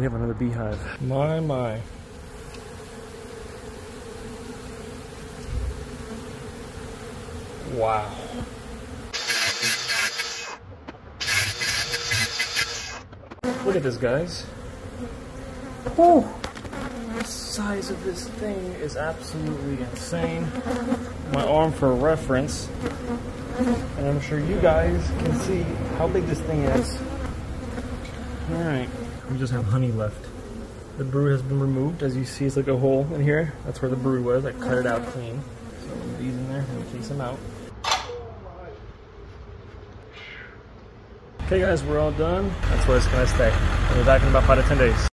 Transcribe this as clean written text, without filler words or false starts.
We have another beehive. My, my. Wow. Look at this, guys. Whoa! The size of this thing is absolutely insane. My arm for reference. And I'm sure you guys can see how big this thing is. Alright. We just have honey left. The brood has been removed. As you see, it's like a hole in here. That's where the brood was. I cut it out clean. So these in there, and case them out. Okay guys, we're all done. That's where it's gonna stay. We'll be back in about 5 to 10 days.